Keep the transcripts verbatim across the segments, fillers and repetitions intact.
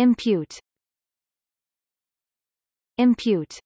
Impute. Impute.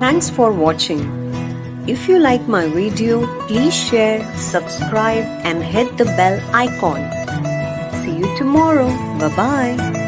Thanks for watching. If you like my video, please share, subscribe and hit the bell icon. See you tomorrow. Bye-bye.